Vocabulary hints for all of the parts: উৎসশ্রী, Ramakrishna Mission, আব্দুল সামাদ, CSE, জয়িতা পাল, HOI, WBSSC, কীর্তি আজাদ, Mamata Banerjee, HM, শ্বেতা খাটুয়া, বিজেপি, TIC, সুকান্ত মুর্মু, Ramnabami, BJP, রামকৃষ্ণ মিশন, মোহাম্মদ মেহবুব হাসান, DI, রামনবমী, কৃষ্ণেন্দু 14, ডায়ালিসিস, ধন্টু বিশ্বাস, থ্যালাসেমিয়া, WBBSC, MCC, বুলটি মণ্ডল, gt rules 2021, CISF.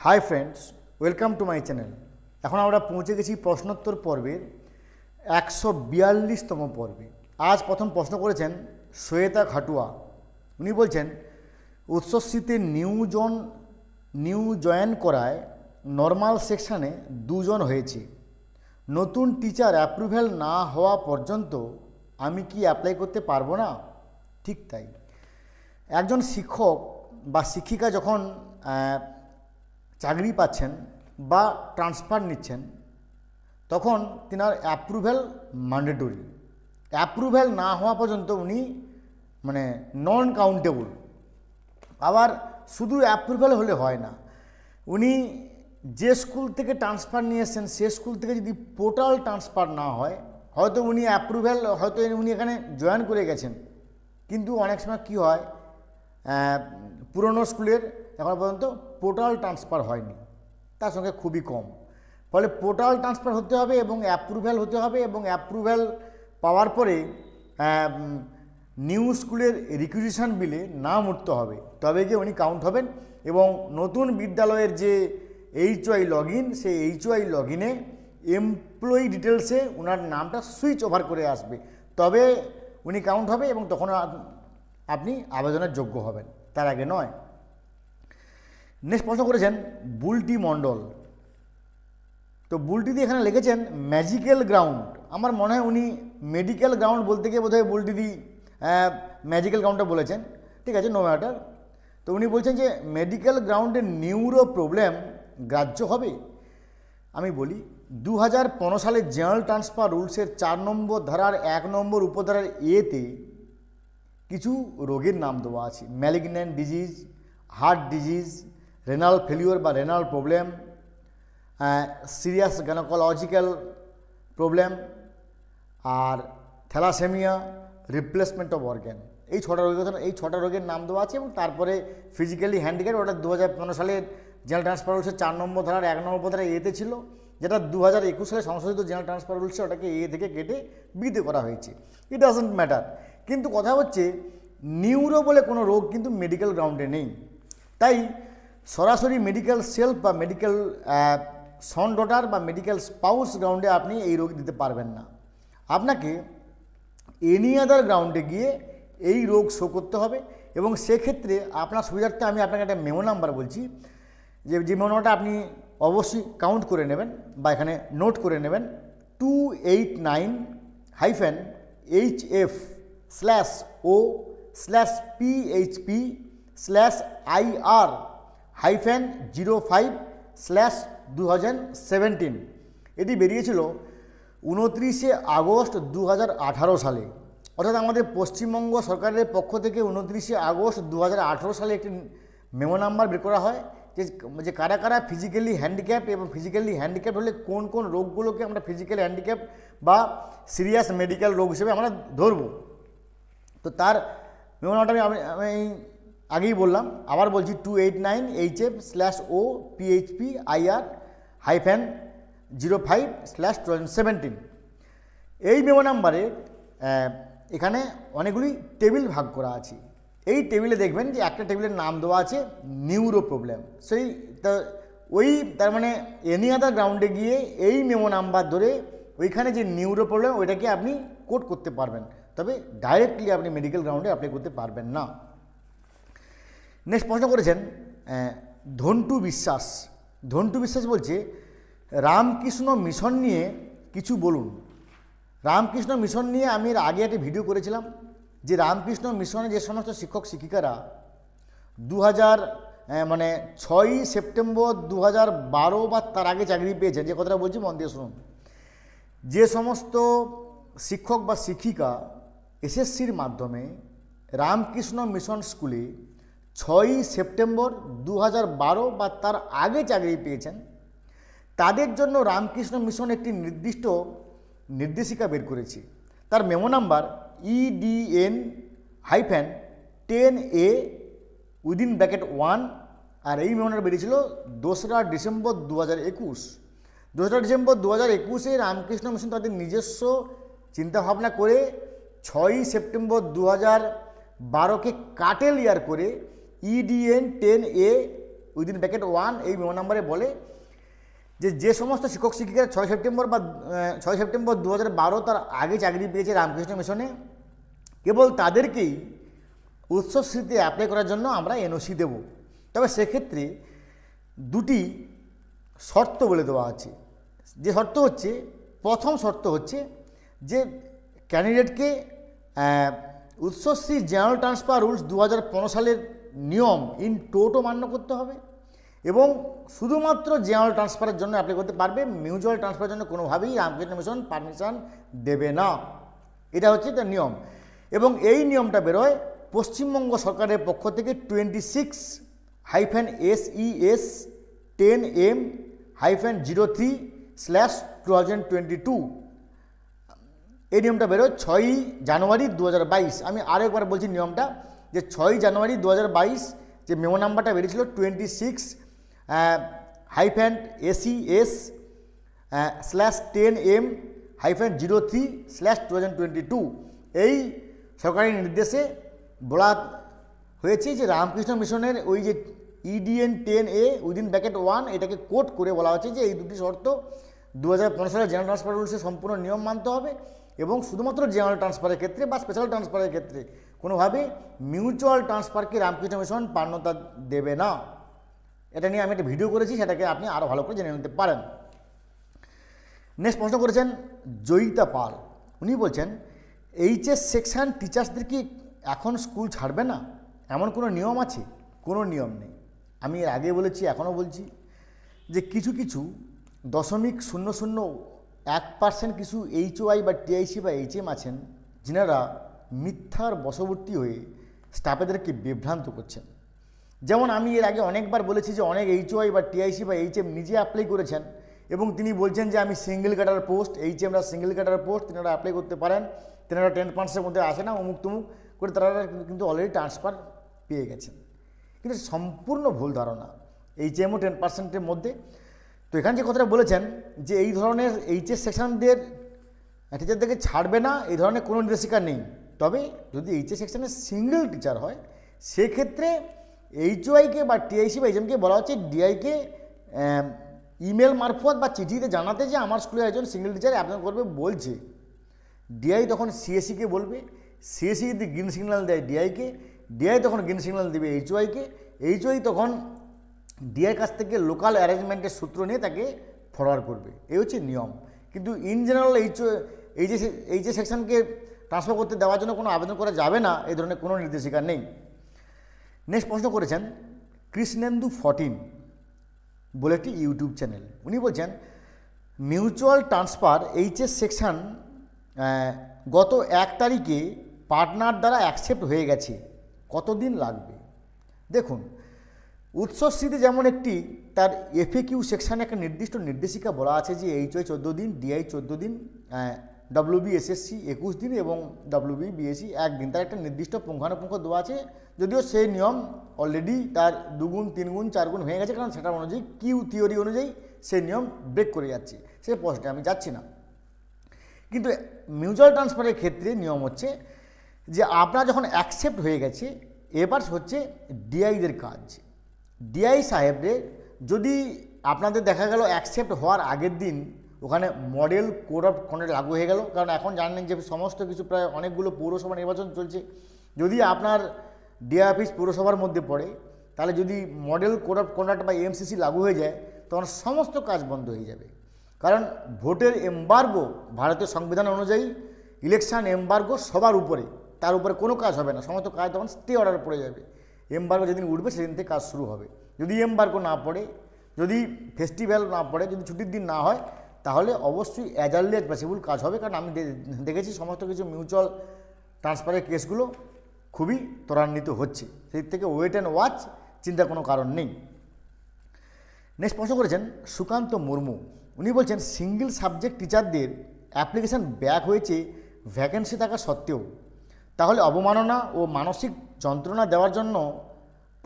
High friends welcome to my channel এখন আমরা পৌঁছে গেছি প্রশ্নোত্তর পর্বের 142তম পর্বে। আজ প্রথম প্রশ্ন করেছেন শ্বেতা খাটুয়া। উনি বলছেন উচ্চশ্রীতে নিউ জয়েন করায় নর্মাল সেকশানে দুজন হয়েছে, নতুন টিচার অ্যাপ্রুভাল না হওয়া পর্যন্ত আমি কি অ্যাপ্লাই করতে পারবো না? ঠিক তাই, একজন শিক্ষক বা শিক্ষিকা যখন চাকরি পাচ্ছেন বা ট্রান্সফার নিচ্ছেন তখন তিনার অ্যাপ্রুভাল ম্যান্ডেটরি। অ্যাপ্রুভাল না হওয়া পর্যন্ত উনি মানে নন কাউন্টেবল। আবার শুধু অ্যাপ্রুভাল হলে হয় না, উনি যে স্কুল থেকে ট্রান্সফার নিয়েছেন সে স্কুল থেকে যদি টোটাল ট্রান্সফার না হয়, হয়তো উনি অ্যাপ্রুভাল, হয়তো উনি এখানে জয়েন করে গেছেন, কিন্তু অনেক সময় কী হয় পুরনো স্কুলের এখন পর্যন্ত পোর্টাল ট্রান্সফার হয়নি, তার সঙ্গে খুবই কম। ফলে পোর্টাল ট্রান্সফার হতে হবে এবং অ্যাপ্রুভাল হতে হবে, এবং অ্যাপ্রুভাল পাওয়ার পরে নিউ স্কুলের রিকুইজিশন বিলে নাম উঠতে হবে, তবে গিয়ে উনি কাউন্ট হবেন। এবং নতুন বিদ্যালয়ের যে HOI লগ ইন, সেই HOI লগ ইনে এমপ্লয়ি ডিটেলসে ওনার নামটা সুইচ ওভার করে আসবে, তবে উনি কাউন্ট হবে এবং তখন আপনি আবেদনের যোগ্য হবেন, তার আগে নয়। নেক্সট প্রশ্ন করেছেন বুলটি মণ্ডল। তো বুলটিদি এখানে লিখেছেন ম্যাজিক্যাল গ্রাউন্ড। আমার মনে হয় উনি মেডিকেল গ্রাউন্ড বলতে গিয়ে বোধহয় বুলটিদি ম্যাজিক্যাল গ্রাউন্ডটা বলেছেন, ঠিক আছে, নো ম্যাটার। তো উনি বলছেন যে মেডিকেল গ্রাউন্ডে নিউরো প্রবলেম গ্রাহ্য হবে? আমি বলি 2015 সালে জেনারেল ট্রান্সফার রুলসের 4 নম্বর ধারার 1 নম্বর উপধারার এতে কিছু রোগের নাম দেওয়া আছে, malignant disease, heart disease, renal failure বা renal problem, serious gynaecological problem, আর থ্যালাসেমিয়া, রিপ্লেসমেন্ট অফ অর্গ্যান, এই 6টা রোগের নাম দেওয়া আছে। এবং তারপরে ফিজিক্যালি হ্যান্ডিক্যাপ, ওটা 2015 সালের জেনারেল ট্রান্সফার রুলসে 4 নম্বর ধারার 1 নম্বর উপধারা এতে ছিল, যেটা 2021 সালে সংশোধিত জেনারেল ট্রান্সফার রুলসে ওটাকে এ থেকে কেটে বিতে করা হয়েছে। ইট ডাজেন্ট ম্যাটার, কিন্তু কথা হচ্ছে নিউরো বলে কোনো রোগ কিন্তু মেডিকেল গ্রাউন্ডে নেই, তাই সরাসরি মেডিকেল সেলফ বা মেডিকেল সন ডটার বা মেডিকেল স্পাউস গ্রাউন্ডে আপনি এই রোগ দিতে পারবেন না। আপনাকে এনি আদার গ্রাউন্ডে গিয়ে এই রোগ শো করতে হবে, এবং সেক্ষেত্রে আপনার সুবিধার্থে আমি আপনাকে একটা মেমো নাম্বার বলছি, যে মেমো নাম্বারটা আপনি অবশ্যই কাউন্ট করে নেবেন বা এখানে নোট করে নেবেন, 289-HF/O/PHP/IR-05/2017। এটি বেরিয়েছিল 29শে আগস্ট 2018 সালে, অর্থাৎ আমাদের পশ্চিমবঙ্গ সরকারের পক্ষ থেকে 29শে আগস্ট 2018 সালে একটি মেমো নাম্বার বের করা হয়, যে কারা কারা ফিজিক্যালি হ্যান্ডিক্যাপ, এবং ফিজিক্যালি হ্যান্ডিক্যাপ হলে কোন কোন রোগগুলোকে আমরা ফিজিক্যাল হ্যান্ডিক্যাপ বা সিরিয়াস মেডিকেল রোগ হিসেবে আমরা ধরব। তো তার মেমো নাম্বারটা আমি আগেই বললাম, আবার বলছি 289-HF/O/PHP-IR-05/2017। এই মেমো নাম্বারে এখানে অনেকগুলি টেবিল ভাগ করা আছে, এই টেবিলে দেখবেন যে একটা টেবিলের নাম দেওয়া আছে নিউরো প্রবলেম। সেই তার মানে এনি আদার গ্রাউন্ডে গিয়ে এই মেমো নাম্বার ধরে ওইখানে যে নিউরো প্রবলেম ওইটাকে আপনি কোড করতে পারবেন, তবে ডাইরেক্টলি আপনি মেডিকেল গ্রাউন্ডে অ্যাপ্লাই করতে পারবেন না। নেক্সট প্রশ্ন করেছেন ধন্টু বিশ্বাস। ধন্টু বিশ্বাস বলছে রামকৃষ্ণ মিশন নিয়ে কিছু বলুন। রামকৃষ্ণ মিশন নিয়ে আমি এর আগে একটা ভিডিও করেছিলাম, যে রামকৃষ্ণ মিশনে যে সমস্ত শিক্ষক শিক্ষিকারা 6ই সেপ্টেম্বর 2012 বা তার আগে চাকরি পেয়েছেন, যে কথাটা বলছি মন দিয়ে শুনুন, যে সমস্ত শিক্ষক বা শিক্ষিকা SSCর মাধ্যমে রামকৃষ্ণ মিশন স্কুলে 6ই সেপ্টেম্বর 2012 বা তার আগে চাকরি পেয়েছেন, তাদের জন্য রামকৃষ্ণ মিশন একটি নির্দিষ্ট নির্দেশিকা বের করেছে। তার মেমো নাম্বার EDN-10A(1) আর এই মেমোনার বেরিয়েছিল 2রা ডিসেম্বর 2021। 2রা ডিসেম্বর 2021-এ রামকৃষ্ণ মিশন তাদের নিজস্ব চিন্তাভাবনা করে 6ই সেপ্টেম্বর 2012-কে কাটেল ইয়ার করে EDN-10A उदिन ब्रैकेट वन यो नम्बर बोले जे समस्त शिक्षक शिक्षिकारा 6 सेप्टेम्बर 2012 तार आगे चाकरी पेয়েছে रामकृष्ण मिशने केवल तादेरकेई उत्सश्रीते अप्लाई करार जन्य आमरा एनओसी देव। तबे से क्षेत्रे दुटी शर्त बोले देवा आछे। जे शर्त होच्छे प्रथम शर्त होच्छे जे कैंडिडेटके उच्चश्री जनरल ट्रांसफार रूल्स 2015 सालेर नियम इन टोटो मान्य करते हबे एवं शुधुमात्र जनरल ट्रांसफारेर जन्य अप्लाई करते पारबे। म्यूचुअल ट्रांसफारेर जन्य कोनोभाबेई रामकृष्ण मिशन पारमिशन देबे ना, एटा होच्छे तार नियम। एवं एई नियमटा बेर हय पश्चिमबंग सरकारेर पक्ष थेके 26-SES-10M-03/2022 এই নিয়মটা বের হয় 6 জানুয়ারি 2022। আমি আরেকবার বলছি নিয়মটা যে 6 জানুয়ারি 2022 যে মেমো নাম্বারটা বেরিয়েছিল 26-SES-10M-03/2022 এই সরকারি নির্দেশে বলা হয়েছে যে রামকৃষ্ণ মিশনের ওই যে EDN 10A উইদিন ব্র্যাকেট 1 এটাকে কোট করে বলা হচ্ছে যে এই দুটি শর্ত 2015 সালের জেনারেল ট্রান্সফার রুলসের সম্পূর্ণ নিয়ম মানতে হবে এবং শুধুমাত্র জেনারেল ট্রান্সফারের ক্ষেত্রে বা স্পেশাল ট্রান্সফারের ক্ষেত্রে কোনোভাবে মিউচুয়াল ট্রান্সফারকে রামকৃষ্ণ মিশন পার্নতা দেবে না। এটা নিয়ে আমি একটা ভিডিও করেছি, সেটাকে আপনি আরও ভালো করে জেনে নিতে পারেন। নেক্সট প্রশ্ন করেছেন জয়িতা পাল, উনি বলছেন এইচএস সেকশন টিচার্সদের কি এখন স্কুল ছাড়বে না, এমন কোনো নিয়ম আছে? কোনো নিয়ম নেই। আমি এর আগে বলেছি, এখনও বলছি যে কিছু কিছু 0.001% কিছু HOI বা TIC বা HM আছেন যারা মিথ্যার বশবর্তী হয়ে স্টাফেদেরকে বিভ্রান্ত করছেন। যেমন আমি এর আগে অনেকবার বলেছি যে অনেক HOI বা TIC বা HM নিজে অ্যাপ্লাই করেছেন এবং তিনি বলছেন যে আমি সিঙ্গেল ক্যাডার পোস্ট, HMরা সিঙ্গেল ক্যাডার পোস্ট, তিনারা অ্যাপ্লাই করতে পারেন, তিনারা 10% মধ্যে আসে না, অমুক তমুক করে তারা কিন্তু অলরেডি ট্রান্সফার পেয়ে গেছেন। কিন্তু সম্পূর্ণ ভুল ধারণা। HMও 10%-এর মধ্যে। তো এখানে যে কথাটা বলেছেন যে এই ধরনের এইচএস সেকশনদের টিচারদেরকে ছাড়বে না, এই ধরনের কোনো নির্দেশিকা নেই। তবে যদি এইচএস সেকশনের সিঙ্গেল টিচার হয় সেক্ষেত্রে HOIকে বা TIC বা HMকে বলা হচ্ছে DIকে ইমেল মারফত বা চিঠিতে জানাতে যে আমার স্কুলে একজন সিঙ্গেল টিচার অ্যাপ্লাই করবে বলছে। DI তখন CSEকে বলবে, CSE যদি গ্রিন সিগন্যাল দেয় DIকে, DI তখন গ্রিন সিগন্যাল দেবে HOIকে, HOI তখন ডিআই কাছ থেকে লোকাল অ্যারেঞ্জমেন্টের সূত্র নিয়ে তাকে ফরওয়ার্ড করবে। এই হচ্ছে নিয়ম। কিন্তু ইন জেনারেল এই যে সেকশনকে ট্রান্সফার করতে দেওয়ার জন্য কোনো আবেদন করা যাবে না, এই ধরনের কোনো নির্দেশিকা নেই। নেক্সট প্রশ্ন করেছেন কৃষ্ণেন্দু 14 বলে একটি ইউটিউব চ্যানেল, উনি বলছেন মিউচুয়াল ট্রান্সফার এইচএস সেকশন গত 1 তারিখে পার্টনার দ্বারা অ্যাকসেপ্ট হয়ে গেছে, কতদিন লাগবে? দেখুন, উৎসশ্রীতে যেমন একটি তার FAQ সেকশানে একটা নির্দিষ্ট নির্দেশিকা বলা আছে যে HOI 14 দিন, DI 14 দিন, WBSSC 21 দিন এবং WBBSC 1 দিন, তার একটা নির্দিষ্ট পুঙ্খানুপুঙ্খ দেওয়া আছে। যদিও সেই নিয়ম অলরেডি তার 2 গুণ 3 গুণ 4 গুণ হয়ে গেছে, কারণ সেটা অনুযায়ী কিউ থিওরি অনুযায়ী সেই নিয়ম ব্রেক করে যাচ্ছে। সে পয়েন্টে আমি যাচ্ছি না। কিন্তু মিউচুয়াল ট্রান্সফারের ক্ষেত্রে নিয়ম হচ্ছে যে আপনার যখন অ্যাকসেপ্ট হয়ে গেছে, এবার হচ্ছে DIদের কাজ। DI সাহেবরে যদি আপনাদের দেখা গেল অ্যাকসেপ্ট হওয়ার আগের দিন ওখানে মডেল কোড অফ কন্ডাক্ট লাগু হয়ে গেল, কারণ এখন জানেন যে সমস্ত কিছু প্রায় অনেকগুলো পৌরসভা নির্বাচন চলছে, যদি আপনার DI অফিস পৌরসভার মধ্যে পড়ে তাহলে যদি মডেল কোড অফ কন্ডাক্ট বা MCC লাগু হয়ে যায় তখন সমস্ত কাজ বন্ধ হয়ে যাবে। কারণ ভোটের এম্বার্গো, ভারতীয় সংবিধান অনুযায়ী ইলেকশান এম্বার্গো সবার উপরে, তার উপরে কোনো কাজ হবে না, সমস্ত কাজ তখন স্টে অর্ডার পড়ে যাবে। এমবার্গো যেদিন উঠবে সেদিন থেকে কাজ শুরু হবে। যদি এমবার্গো না পড়ে, যদি ফেস্টিভ্যাল না পড়ে, যদি ছুটির দিন না হয়, তাহলে অবশ্যই অ্যাজ আর্লি অ্যাজ পসিবল কাজ হবে। কারণ আমি দেখেছি সমস্ত কিছু মিউচুয়াল ট্রান্সফারের কেসগুলো খুবই ত্বরান্বিত হচ্ছে। সেই থেকে ওয়েট অ্যান্ড ওয়াচ, চিন্তা কোনো কারণ নেই। নেক্সট প্রশ্ন করেছেন সুকান্ত মুর্মু, উনি বলছেন সিঙ্গেল সাবজেক্ট টিচারদের অ্যাপ্লিকেশান ব্যাক হয়েছে ভ্যাকেন্সি থাকা সত্ত্বেও, তাহলে অবমাননা ও মানসিক যন্ত্রণা দেওয়ার জন্য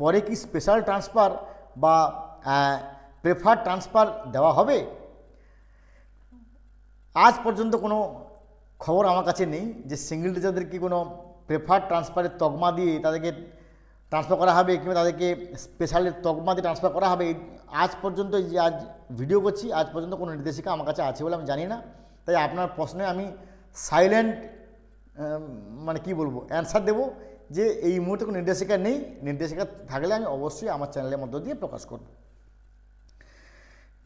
পরে কি স্পেশাল ট্রান্সফার বা প্রেফার ট্রান্সফার দেওয়া হবে? আজ পর্যন্ত কোনো খবর আমার কাছে নেই যে সিঙ্গেল টিচারদেরকে কোনো প্রেফার ট্রান্সফারের তকমা দিয়ে তাদেরকে ট্রান্সফার করা হবে কিংবা তাদেরকে স্পেশাল তকমা দিয়ে ট্রান্সফার করা হবে আজ পর্যন্ত যে আজ ভিডিও করছি আজ পর্যন্ত কোনো নির্দেশিকা আমার কাছে আছে বলে আমি জানি না। তাই আপনার প্রশ্নে আমি সাইলেন্ট মানে কি বলবো অ্যান্সার দেবো যে এই মুহূর্তে কোনো নির্দেশিকা নেই, নির্দেশিকা থাকলে আমি অবশ্যই আমার চ্যানেলের মধ্য দিয়ে প্রকাশ করব।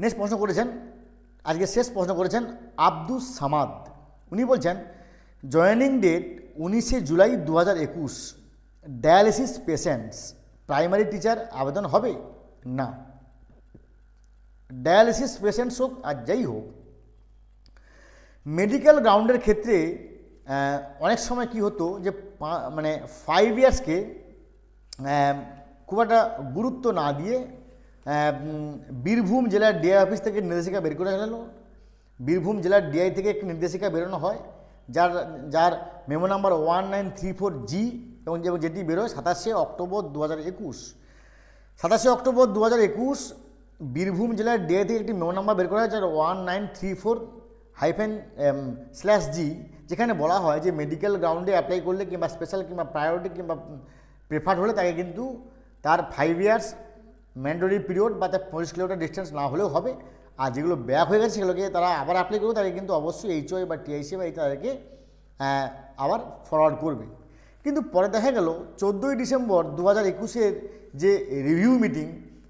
নেক্সট প্রশ্ন করেছেন, আজকে শেষ প্রশ্ন করেছেন আব্দুল সামাদ। উনি বলছেন joining date 19 July 2021, ডায়ালিসিস patients primary teacher আবেদন হবে না। ডায়ালিসিস পেশেন্টস হোক আর যাই হোক মেডিকেল গ্রাউন্ডের ক্ষেত্রে অনেক সময় কি হতো যে মানে 5 ইয়ার্সকে খুব একটা গুরুত্ব না দিয়ে বীরভূম জেলার ডিআই অফিস থেকে নির্দেশিকা বের করে গেল। বীরভূম জেলার ডিআই থেকে একটি নির্দেশিকা বেরোনো হয় যার মেমো নাম্বার 1934G এবং যেটি বেরোয় 27 অক্টোবর 2021। 27 অক্টোবর 2021 বীরভূম জেলার ডিআই থেকে একটি মেমো নাম্বার বের করা হয় যার 1934-G, যেখানে বলা হয় যে মেডিকেল গ্রাউন্ডে অ্যাপ্লাই করলে কিংবা স্পেশাল কিংবা প্রায়োরিটি কিংবা প্রেফার্ড হলে তাকে কিন্তু তার 5 ইয়ার্স ম্যান্ডেটরি পিরিয়ড বা তার 25 কিলোমিটার ডিস্টেন্স না হলেও হবে। আর যেগুলো ব্যাক হয়ে গেছে সেগুলোকে তারা আবার অ্যাপ্লাই করবে, তাদেরকে কিন্তু অবশ্যই HOI বা TIC বা তাদেরকে আবার ফরওয়ার্ড করবে। কিন্তু পরে দেখা গেল 14 ডিসেম্বর 2021-এর যে রিভিউ মিটিং,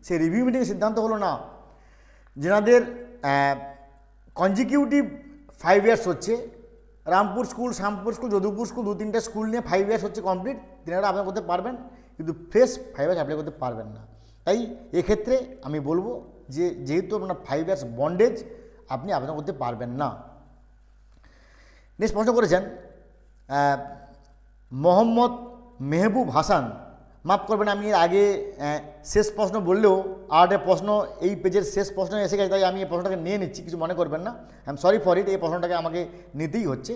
সেই রিভিউ মিটিংয়ের সিদ্ধান্ত হলো না যেনাদের কনজিকিউটিভ 5 ইয়ার্স হচ্ছে, Rampur school, Shyampur school, Jadupur school, 2-3টা স্কুল নিয়ে 5 ইয়ার্স হচ্ছে কমপ্লিট, তিনারা অ্যাপ্লাই করতে পারবেন কিন্তু ফ্রেশ 5 ইয়ার্স অ্যাপ্লাই করতে পারবেন না। তাই এক্ষেত্রে আমি বলবো যে যেহেতু আপনার 5 ইয়ার্স বন্ডেজ আপনি আবেদন করতে পারবেন না। নেক্সট প্রশ্ন করেছেন মোহাম্মদ মেহবুব হাসান। মাফ করবেন আমি এর আগে শেষ প্রশ্ন বললেও আরেকটা প্রশ্ন এই পেজের শেষ প্রশ্ন এসে গেছে, তাই আমি এই প্রশ্নটাকে নিয়ে নিচ্ছি, কিছু মনে করবেন না, I am sorry for it, এই প্রশ্নটাকে আমাকে নিতেই হচ্ছে।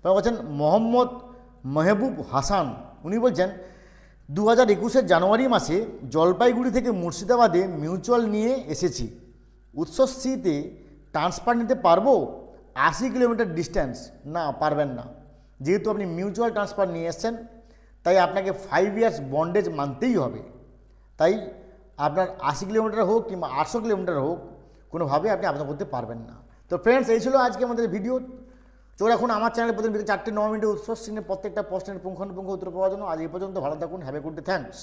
তারপর বলছেন মোহাম্মদ মেহবুব হাসান, উনি বলছেন 2021-এর জানুয়ারি মাসে জলপাইগুড়ি থেকে মুর্শিদাবাদে মিউচুয়াল নিয়ে এসেছি, উৎসশ্রীতে ট্রান্সফার নিতে পারবো 80 কিলোমিটার ডিস্টেন্স? না, পারবেন না। যেহেতু আপনি মিউচুয়াল ট্রান্সফার নিয়ে এসেছেন তাই আপনাকে 5 ইয়ার্স বন্ডেজ মানতেই হবে। তাই আপনার 80 কিলোমিটার হোক কিংবা 800 কিলোমিটার হোক কোনোভাবে আপনি আবেদন করতে পারবেন না। তো ফ্রেন্ডস এই ছিল আজকে আমাদের ভিডিও। চোখ রাখুন আমার চ্যানেল প্রতিদিন বিকেল 4:09 উৎসশ্রী প্রত্যেকটা প্রশ্নের পুঙ্খানুপুঙ্খ উত্তর পাওয়ার জন্য। আজ এই পর্যন্ত ভালো থাকুন, have a good day, thanks.